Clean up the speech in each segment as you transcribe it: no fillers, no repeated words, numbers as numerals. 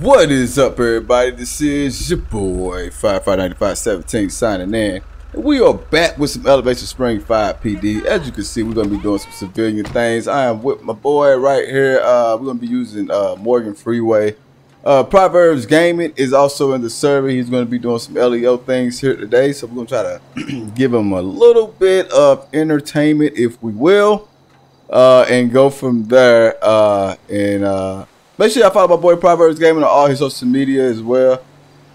What is up, everybody? This is your boy Firefighter9517 signing in, and we are back with some Elevation Spring 5 PD. As you can see, we're gonna be doing some civilian things. I am with my boy right here. We're gonna be using Morgan Freeway. Proverbs Gaming is also in the server. He's gonna be doing some LEO things here today, so we're gonna try to give him a little bit of entertainment, if we will, and go from there. Make sure y'all follow my boy Proverbs Gaming on all his social media as well.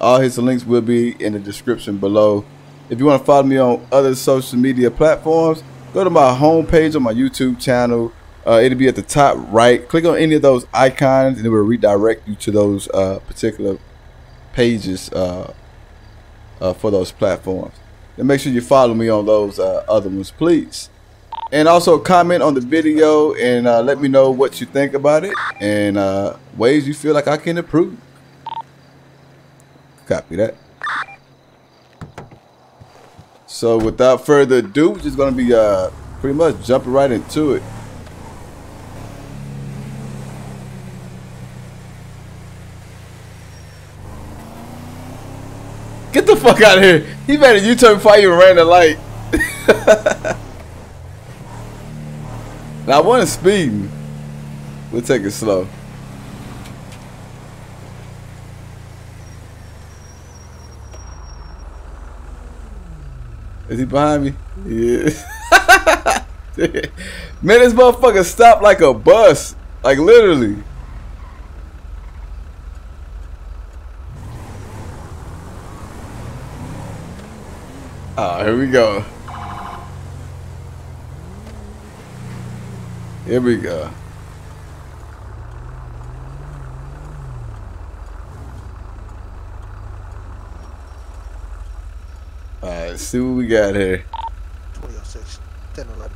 All his links will be in the description below. If you want to follow me on other social media platforms, go to my homepage on my YouTube channel. It'll be at the top right. Click on any of those icons and it will redirect you to those particular pages for those platforms. And make sure you follow me on those other ones, please. And also comment on the video and let me know what you think about it and ways you feel like I can improve. Copy that. So without further ado, we're just going to be pretty much jumping right into it. Get the fuck out of here. He made a U-turn before I even ran the light. Now I want to speed. We'll take it slow. Is he behind me? Yeah. Man, this motherfucker stopped like a bus. Like literally. Oh, here we go. Here we go. Alright, see what we got here. 2006. 1011.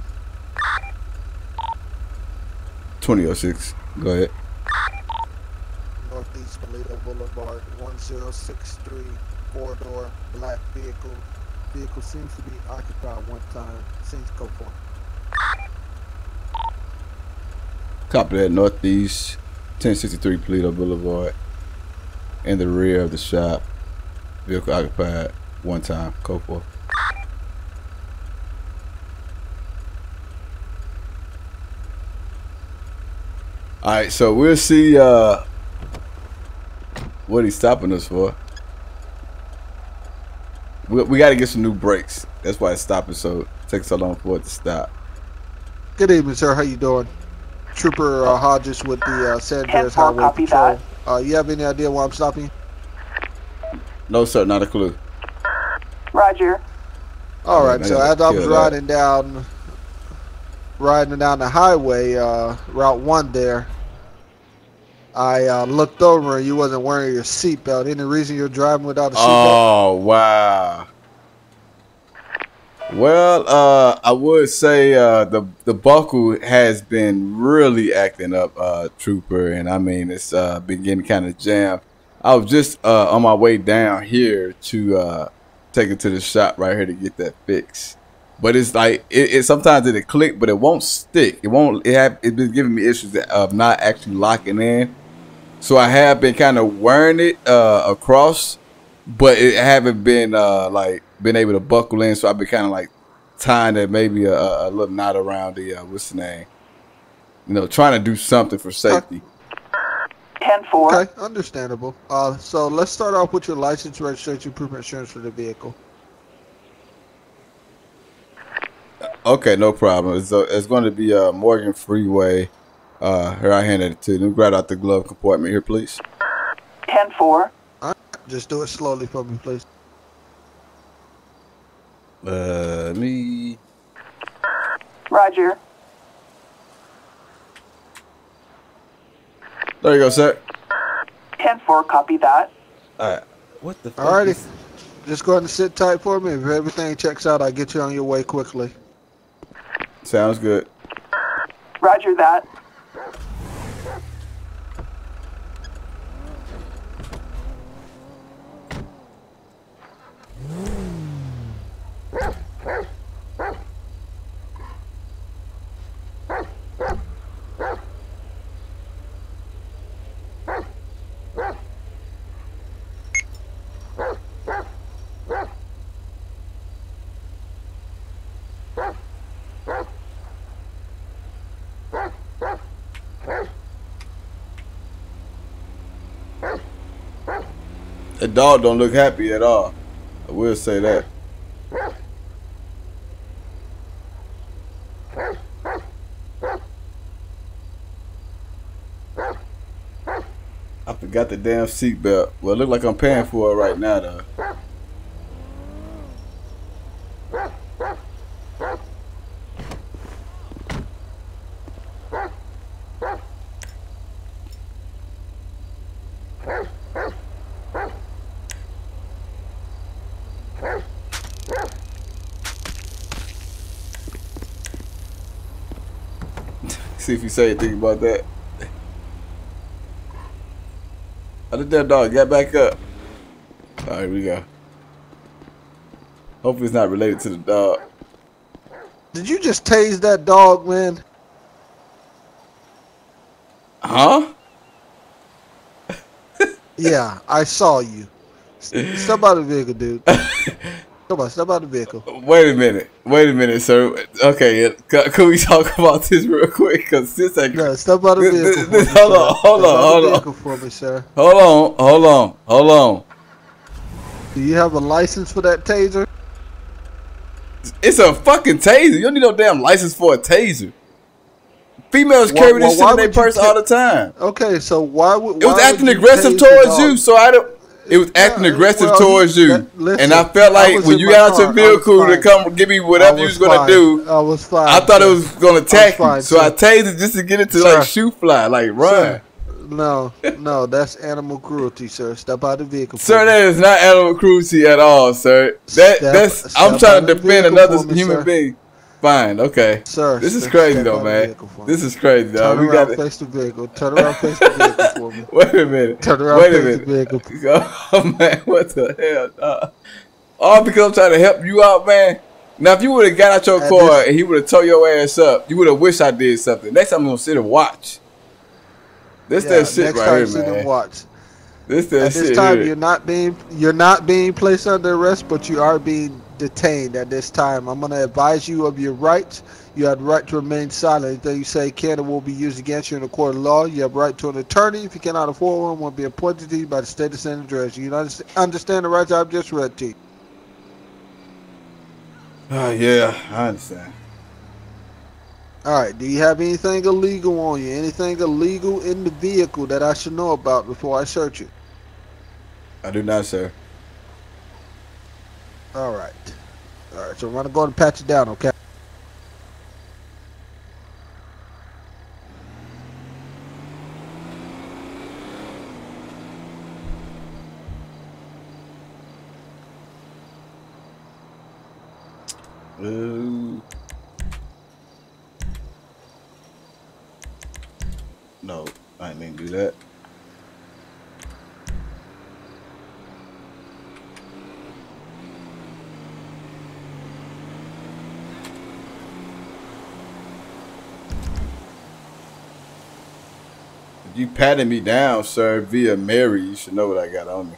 2006. Go ahead. Northeast Polito Boulevard, 1063, four-door, black vehicle. Vehicle seems to be occupied one time. Seems go for it. Copy that, Northeast 1063 Polito Boulevard. In the rear of the shop. Vehicle occupied one time. Code 4. Alright, so we'll see what he's stopping us for. We got to get some new brakes. That's why it's stopping, so it takes so long for it to stop. Good evening, sir. How you doing? Trooper Hodges with the San Andreas Highway Patrol. You have any idea why I'm stopping? No, sir, not a clue. Roger. All right, so as I was riding down the highway, Route 1 there, I looked over and you wasn't wearing your seatbelt. Any reason you're driving without a seatbelt? Oh, wow. Well, I would say the buckle has been really acting up, Trooper, and I mean it's been getting kind of jammed. I was just on my way down here to take it to the shop right here to get that fixed. But it's like it sometimes it'll click, but it won't stick. It won't. It's been giving me issues of not actually locking in. So I have been kind of wearing it across, but it haven't been been able to buckle in, so I've been kind of like tying that maybe a little knot around the what's the name, you know, trying to do something for safety. 10-4. Okay, understandable. So let's start off with your license, registration, proof of insurance for the vehicle. Okay, no problem. So it's going to be Morgan Freeway. Here, I handed it to you. Let me grab out the glove compartment here, please. 10-4. Just do it slowly for me, please. Me. Roger. There you go, sir. 10-4, copy that. Alright. What the fuck? Alrighty. Just go ahead and sit tight for me. If everything checks out, I'll get you on your way quickly. Sounds good. Roger that. That dog don't look happy at all. I will say that. I forgot the damn seatbelt. Well, it look like I'm paying for it right now, though. See if you say anything about that. How did that dog get back up? Alright, here we go. Hopefully it's not related to the dog. Did you just tase that dog, man? Huh? Yeah, I saw you. Step out of the vehicle, dude. Come on, step out of the vehicle. Wait a minute, sir. Okay, can we talk about this real quick? Because this ain't... No, step out of the vehicle. Hold on. Do you have a license for that taser? It's a fucking taser. You don't need no damn license for a taser. Females carry this shit in their purse all the time. Okay, so why would... It was acting aggressive towards you, so I don't... It was acting aggressive towards you, listen, and I felt like when you got out your vehicle to come give me whatever you was gonna do, I was fine. I thought it was gonna attack you, so I tased it just to get it to like shoot fly, like run. Sir. No, that's animal cruelty, sir. Step out of the vehicle, sir. That is not animal cruelty at all, sir. That's I'm trying to defend another human being. Fine, okay. Sir, this is crazy though, man. This is crazy though. Turn around, face the vehicle. Turn around, face the vehicle for me. Wait a minute. Turn around, face the vehicle. Oh man, what the hell? All because I'm trying to help you out, man. Now, if you would have got out your car and he would have tore your ass up, you would have wished I did something. Next time I'm gonna sit and watch. This that shit right here, man. Watch. At this time, you're not being placed under arrest, but you are being detained at this time. I'm going to advise you of your rights. You have the right to remain silent. Anything you say can or will be used against you in a court of law. You have the right to an attorney. If you cannot afford one, will be appointed to you by the state of San Andreas. You understand the rights I've just read to you? Yeah, I understand. All right. Do you have anything illegal on you? Anything illegal in the vehicle that I should know about before I search you? I do not, sir. All right. So we're gonna go ahead and patch it down, okay? No, I didn't mean to do that. You patted me down, sir, via Mary. You should know what I got on me.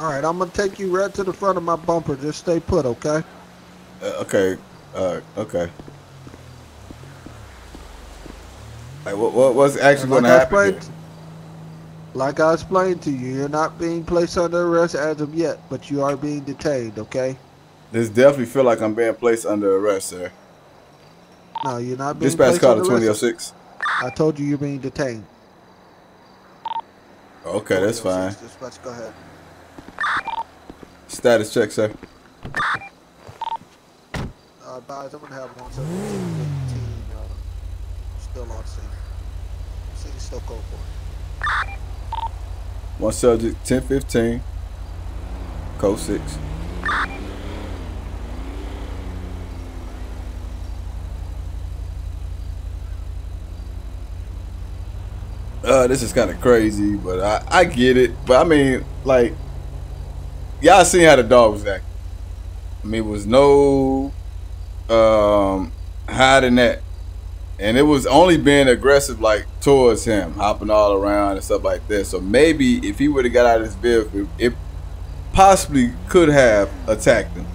Alright, I'm gonna take you right to the front of my bumper. Just stay put, okay? Okay. Like, what's actually gonna happen here? Like I explained to you, you're not being placed under arrest as of yet, but you are being detained, okay? This definitely feel like I'm being placed under arrest, sir. No, you're not being placed under arrest. Dispatch call to 2006. I told you you're being detained. Okay, that's fine. Dispatch, go ahead. Status check, sir. Guys, I'm gonna have 117. Still on scene. City's still cold for it. One subject, 1015. Code 6. This is kind of crazy, but I get it. But I mean, like, y'all seen how the dog was acting. I mean, it was no hiding that. And it was only being aggressive, like, towards him, hopping all around and stuff like that. So maybe if he would have got out of his vehicle, it possibly could have attacked him.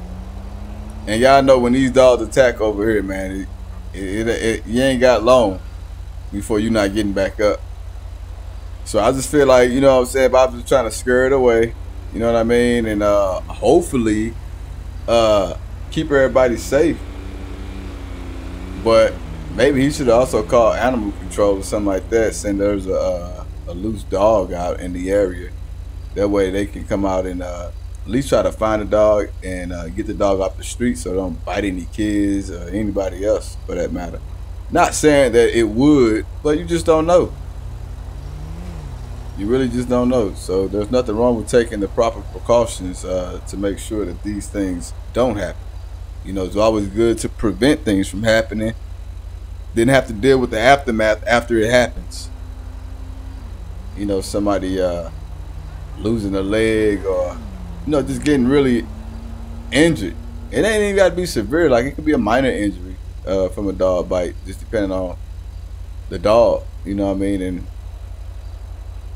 And y'all know when these dogs attack over here, man, you ain't got long before you're not getting back up. So I just feel like, you know what I'm saying, Bob's just trying to scare it away. You know what I mean? And hopefully keep everybody safe. But maybe he should also call animal control or something like that, since there's a loose dog out in the area. That way they can come out and at least try to find the dog and get the dog off the street so they don't bite any kids or anybody else for that matter. Not saying that it would, but you just don't know. You really just don't know. So there's nothing wrong with taking the proper precautions to make sure that these things don't happen. You know, it's always good to prevent things from happening. Didn't have to deal with the aftermath after it happens. You know, somebody losing a leg or, you know, just getting really injured. It ain't even got to be severe. Like, it could be a minor injury from a dog bite, just depending on the dog, you know what I mean, and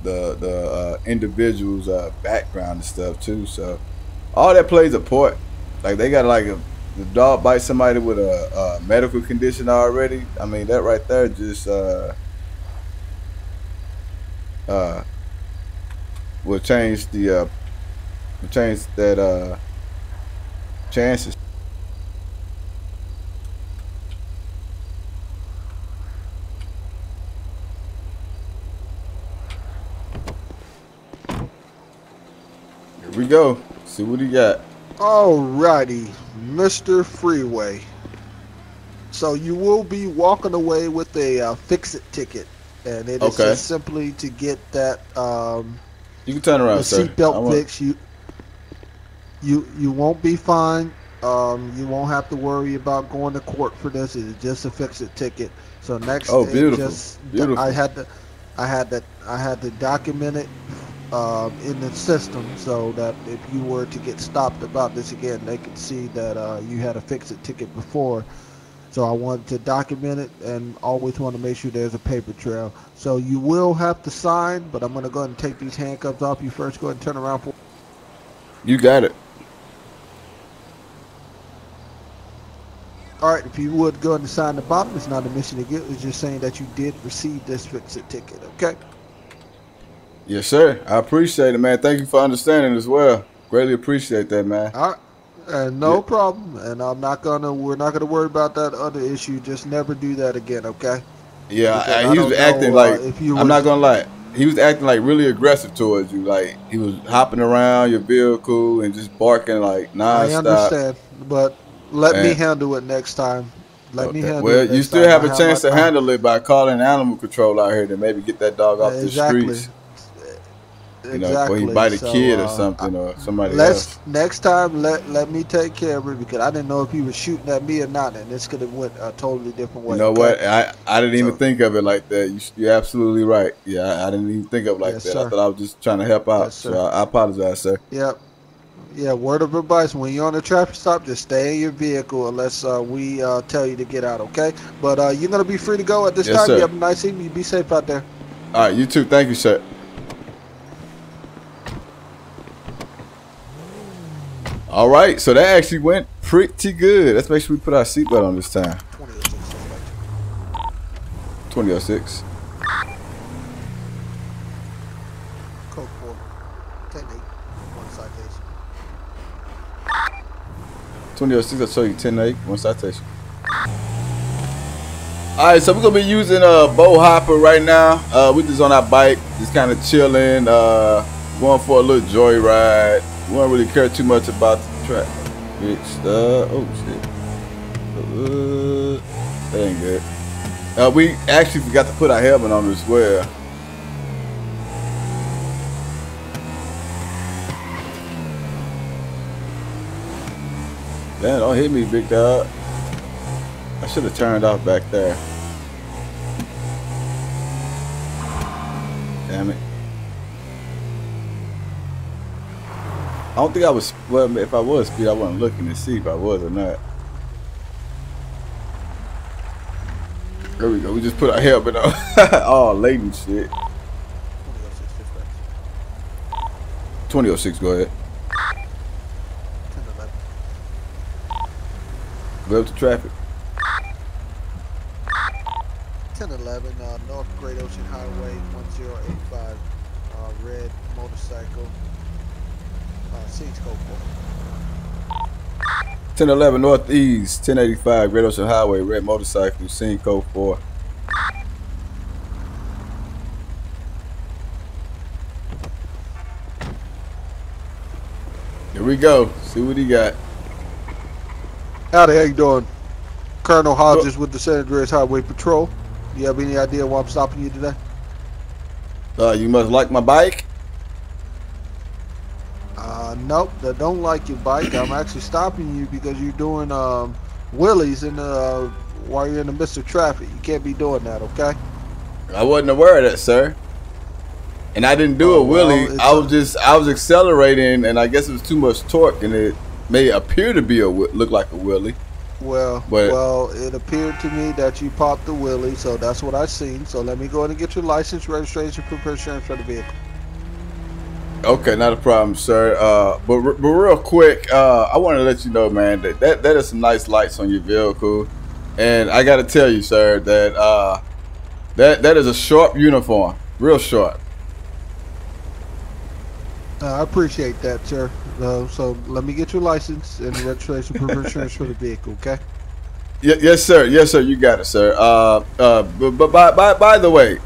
the individual's background and stuff too. So all that plays a part. Like, they got like a, the dog bites somebody with a medical condition already. I mean, that right there just will change the change that chances. Here we go. See what he got. Alrighty, Mr. Freeway. So you will be walking away with a fix-it ticket, and it is just simply to get that. You can turn around, sir. Seatbelt fix. You won't be fined. You won't have to worry about going to court for this. It's just a fix-it ticket. So next, beautiful. I had to document it. In the system, so that if you were to get stopped about this again, they could see that you had a fix-it ticket before. So I wanted to document it, and always want to make sure there's a paper trail. So you will have to sign, but I'm going to go ahead and take these handcuffs off you first. Go ahead and turn around for you. Got it. All right, if you would go ahead and sign the bottom, it's not a mission to get. It's just saying that you did receive this fix-it ticket. Okay. Yes, sir. I appreciate it, man. Thank you for understanding as well. Greatly appreciate that, man. All right. No problem. And we're not gonna worry about that other issue. Just never do that again, okay? Yeah, he was acting like, I'm not gonna lie, he was acting like really aggressive towards you. Like, he was hopping around your vehicle and just barking like nonstop. I understand, but let me handle it next time. Well, you still have a chance to handle it by calling animal control out here to maybe get that dog off the streets. Exactly. Or he bite a kid or something, or somebody else. Next time, let me take care of it, because I didn't know if he was shooting at me or not, and this could have went a totally different way. You know what? I didn't even think of it like that. You're absolutely right. Yeah, I didn't even think of it like that. Sir. I thought I was just trying to help out. Yes, so I apologize, sir. Yep. Yeah, word of advice, when you're on a traffic stop, just stay in your vehicle unless we tell you to get out, okay? But you're going to be free to go at this time. Sir. You have a nice evening. You be safe out there. All right, you too. Thank you, sir. All right, so that actually went pretty good. Let's make sure we put our seatbelt on this time. 2006. Code 4. 10-8. One citation. 2006, I told you 10-8. One citation. All right, so we're going to be using Boe Hopper right now. We're just on our bike, just kind of chilling, going for a little joyride. We don't really care too much about the track. It's oh shit. That ain't good. We actually forgot to put our helmet on as well. Damn, don't hit me, big dog. I should have turned off back there. damn it. I don't think I was, well, if I was speed, I wasn't looking to see if I was or not. There we go, we just put our helmet on. All late and shit. 2006, go ahead. Go up to traffic. 1011, North Great Ocean Highway, 1085, red motorcycle, Siege Code 4. 1011, Northeast, 1085, Great Ocean Highway, red motorcycle, Siege Code 4. Here we go, see what he got. How the heck you doing? Colonel Hodges with the San Andreas Highway Patrol. You have any idea why I'm stopping you today? You must like my bike? Nope, I don't like your bike. I'm actually stopping you because you're doing wheelies in the, while you're in the midst of traffic. You can't be doing that, okay? I wasn't aware of that, sir. And I didn't do a wheelie. Well, I was accelerating, and I guess it was too much torque, and it may appear to be look like a wheelie. Well, but, well, it appeared to me that you popped the wheelie, so that's what I seen. So let me go ahead and get your license, registration, proof of insurance for the vehicle. Okay, not a problem, sir. But real quick, I want to let you know, man, that is some nice lights on your vehicle, and I got to tell you, sir, that that is a sharp uniform, real sharp. I appreciate that, sir. So let me get your license and registration proof insurance for the vehicle, okay? Yes, sir. Yes, sir. You got it, sir. But by the way,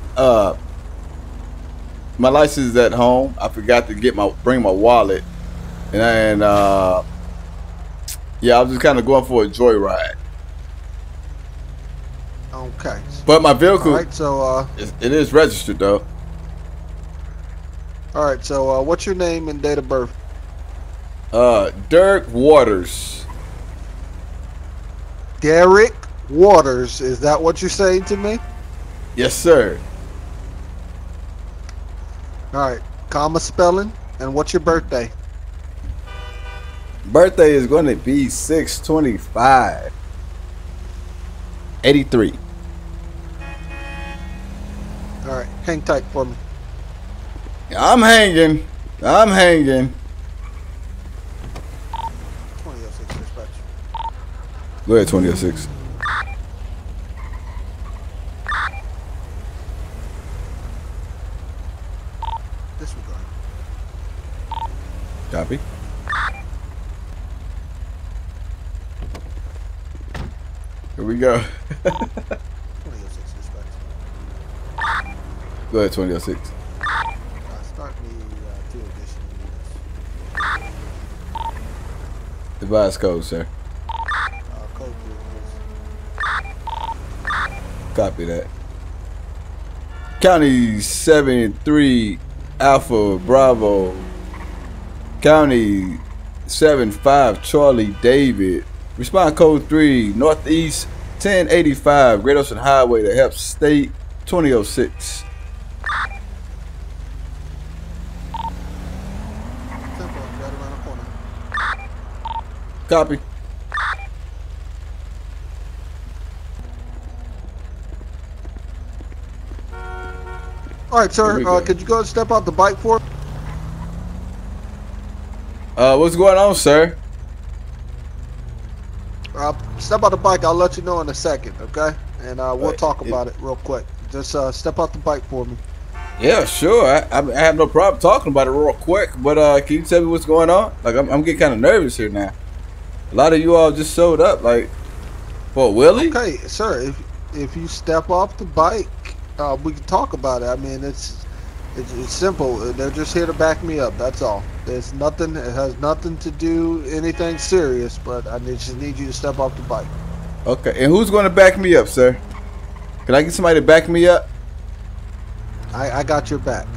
my license is at home. I forgot to bring my wallet, and yeah, I was just kind of going for a joyride. Okay. But my vehicle, all right, so it is registered though. All right. So what's your name and date of birth? Derrick Waters. Derrick Waters, is that what you're saying to me? Yes, sir. Alright, comma spelling, and what's your birthday? Birthday is going to be 6/25/83. Alright, hang tight for me. I'm hanging. I'm hanging. Go ahead, 2006. Disregard. Copy. Here we go. 2006, dispatch. Go ahead, 2006. Start me 2 additional units. Device code, sir. Copy that. County 73 Alpha Bravo. County 75 Charlie David. Respond code 3 Northeast 1085 Great Ocean Highway to help state 2006. Copy. All right, sir. Could you go and step out the bike for me? What's going on, sir? Step out the bike. I'll let you know in a second, okay? And we'll talk about it real quick. Just step out the bike for me. Yeah, sure. I have no problem talking about it real quick. But can you tell me what's going on? Like, I'm getting kind of nervous here now. A lot of you all just showed up, like, for a wheelie? Okay, sir. If you step off the bike. We can talk about it. I mean, it's simple. They're just here to back me up. That's all. There's nothing. It has nothing to do anything serious. But I just need you to step off the bike. Okay. And who's going to back me up, sir? Can I get somebody to back me up? I got your back.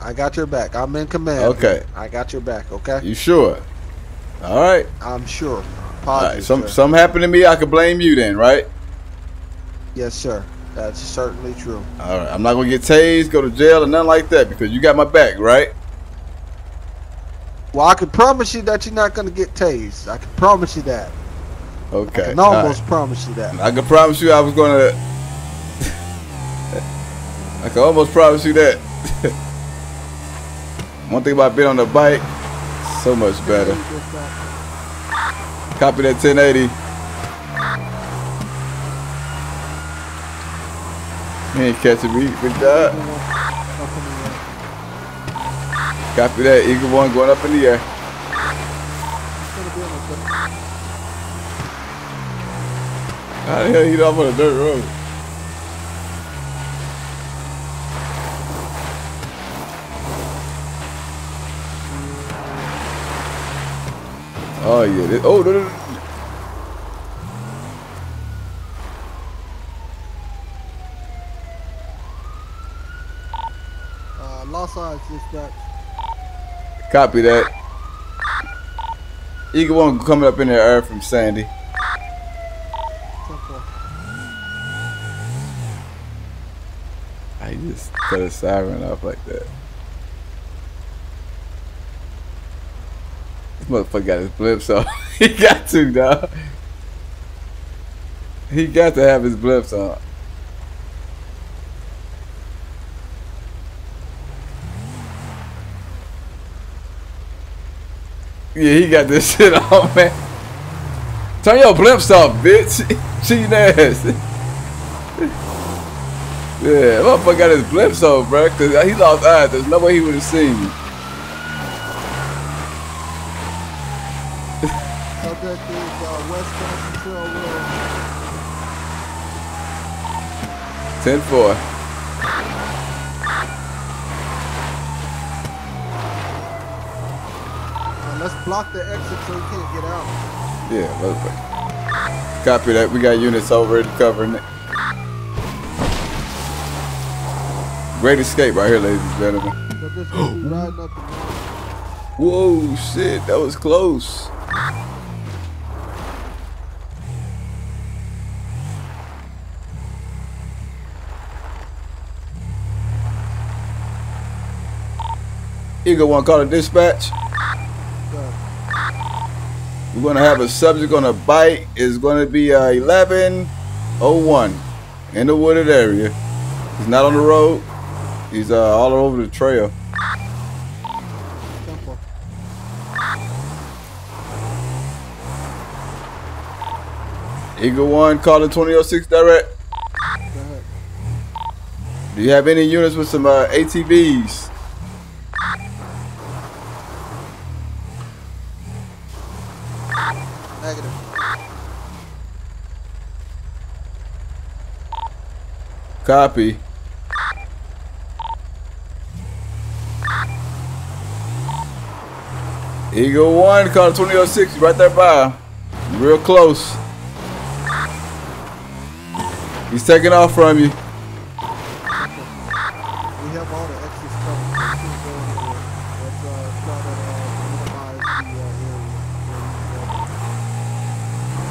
I got your back. I'm in command. Okay. Here. I got your back. Okay. You sure? All right. I'm sure. Positive, all right. Something happened to me. I could blame you then, right? Yes, sir. That's certainly true. All right, I'm not gonna get tased, go to jail, or nothing like that because you got my back, right? Well, I can promise you that you're not gonna get tased. I can promise you that. Okay. I can almost promise you that. I can promise you I was gonna. I can almost promise you that. One thing about being on the bike, so much better. Copy that 1080. He ain't catching me with that. Copy that, Eagle One going up in the air. How the hell he off on a dirt road? Oh yeah, this, oh no, no, no. Copy that. Eagle One coming up in the air from Sandy. I just cut a siren off like that. This motherfucker got his blips on. He got to, dog. He got to have his blips on. Yeah, he got this shit on, man. Turn your blimps off, bitch. Cheating ass. Yeah, motherfucker got his blimps on, bro. Cause he lost eyes. There's no way he would have seen you. West 10-4. Let's block the exit so he can't get out. Yeah, motherfucker. Copy that. We got units over it covering it. Great escape right here, ladies and gentlemen. Right up. Whoa, shit. That was close. Eagle One, call the dispatch. We're going to have a subject on a bike. It's going to be 1101 in the wooded area. He's not on the road. He's all over the trail. Eagle One, calling 2006 direct. Do you have any units with some ATVs? Copy. Eagle One, call 2006, right there by. Real close. He's taking off from you. We have all the exits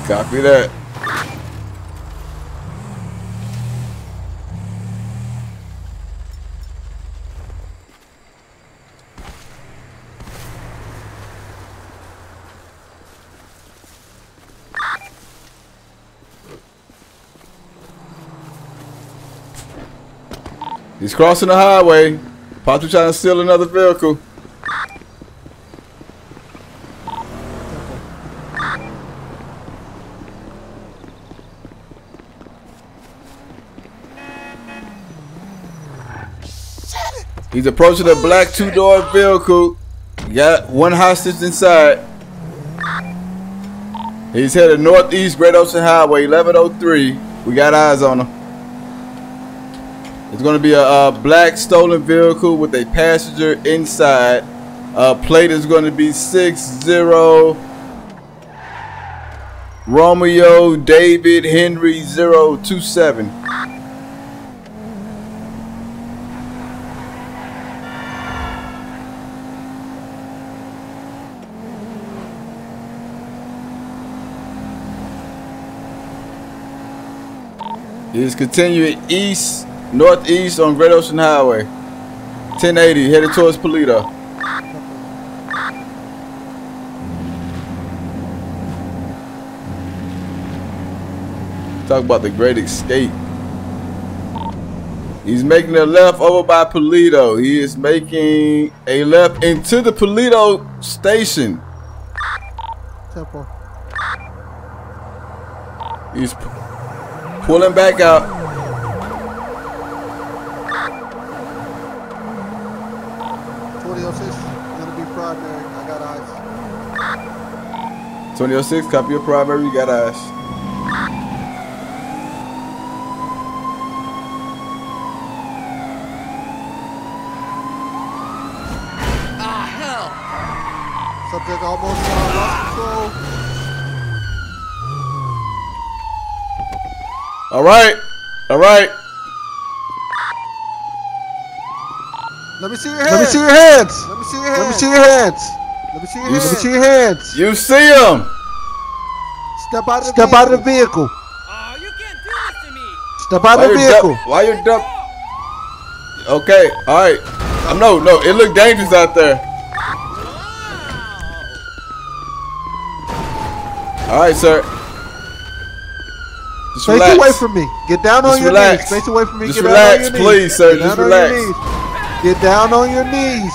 covered. Copy that. He's crossing the highway. Possibly trying to steal another vehicle. He's approaching a black two-door vehicle. Got one hostage inside. He's headed northeast, Great Ocean Highway, 1103. We got eyes on him. It's going to be a black stolen vehicle with a passenger inside. Plate is going to be 60 Romeo David Henry 027. Is continuing east, northeast on Great Ocean Highway. 1080, headed towards Polito. Talk about the great escape. He's making a left over by Polito. He is making a left into the Polito station. Temple. He's pulling back out. Gonna be primary. I got eyes. 2006, copy your primary. You got eyes. Subject almost lost control. All right, all right. Let me see your hands. Let me see your hands. Let me see your hands. Let me see your hands. Let me see your hands. Let me see your hands. You see them. Step out of the vehicle. Step out of the vehicle. Oh, you can't do this to me. Step out of the vehicle. Why you dump? Okay, all right. No, it looked dangerous out there. All right, sir. Just face relax. Away from me. Get down just on your relax. Knees. Face away from me. Just get relax, down on your please, knees. Sir. Get just relax. Get down on your knees.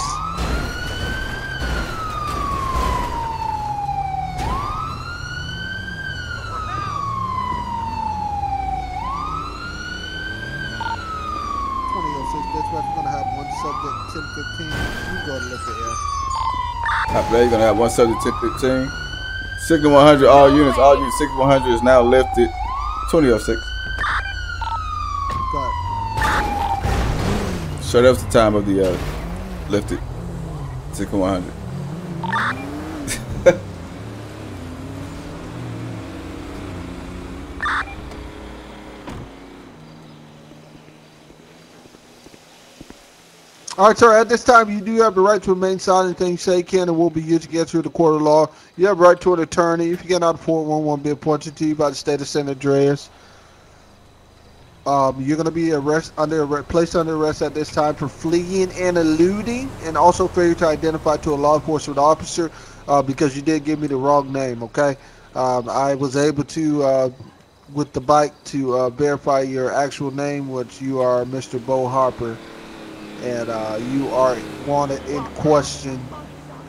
You're gonna have one subject 1015. 6100. All units. All units. 6100 is now lifted. 2006. Straight up the time of the lifted. 6100. All right, sir. At this time, you do have the right to remain silent. Things say can and will be used against you in the court of law. You have the right to an attorney. If you cannot afford one, will be appointed to you by the state of San Andreas. You're going to be placed under arrest at this time for fleeing and eluding, and also failure to identify to a law enforcement officer because you did give me the wrong name. Okay, I was able to with the bike to verify your actual name, which you are, Mr. Bo Harper. And you are wanted in question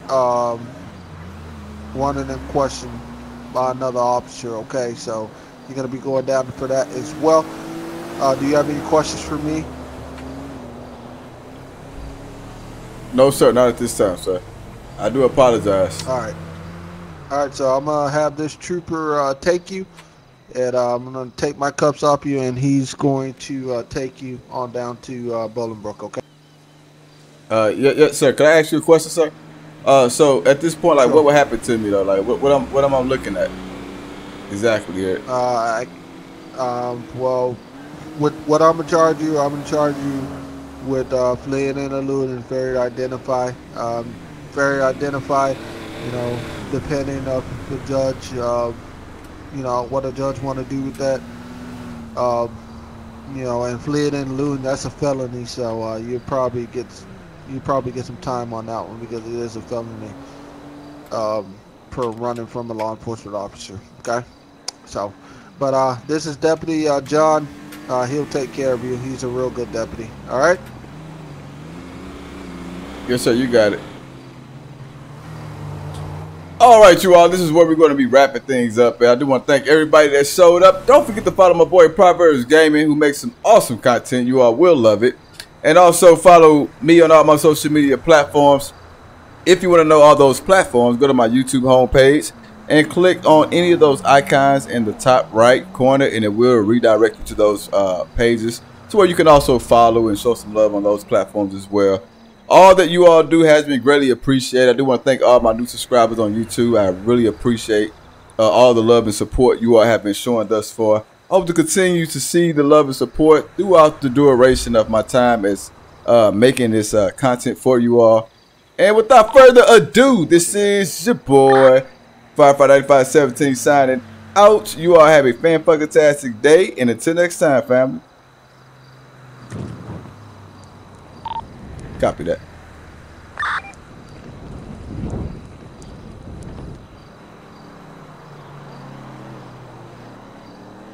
by another officer. Okay, so you're going to be going down for that as well. Do you have any questions for me? No, sir, not at this time, sir. I do apologize. All right, so I'm going to have this trooper take you, and I'm going to take my cuffs off you, and he's going to take you on down to Bolingbrook. Okay. Yes, sir. Can I ask you a question, sir? So at this point, like, sure. What would happen to me though? Like, what am I looking at? Exactly here. Well, with what I'm gonna charge you, with fleeing and eluding, failure to identify, you know, depending on the judge, you know, what a judge want to do with that. You know, and fleeing and eluding, that's a felony, so you probably get some time on that one because it is a felony for running from a law enforcement officer. Okay, so but this is Deputy John. He'll take care of you. He's a real good deputy. All right. Yes, sir. You got it. All right, you all, this is where we're going to be wrapping things up. I do want to thank everybody that showed up. Don't forget to follow my boy Proverbs Gaming, who makes some awesome content. You all will love it. And also follow me on all my social media platforms. If you want to know all those platforms, go to my YouTube homepage and click on any of those icons in the top right corner, and it will redirect you to those pages to where you can also follow and show some love on those platforms as well. All that you all do has been greatly appreciated. I do want to thank all my new subscribers on YouTube. I really appreciate all the love and support you all have been showing thus far. I hope to continue to see the love and support throughout the duration of my time as making this content for you all. And without further ado, this is your boy, Firefighter9517, signing out. You all have a fan-fucking-tastic day, and until next time, family. Copy that.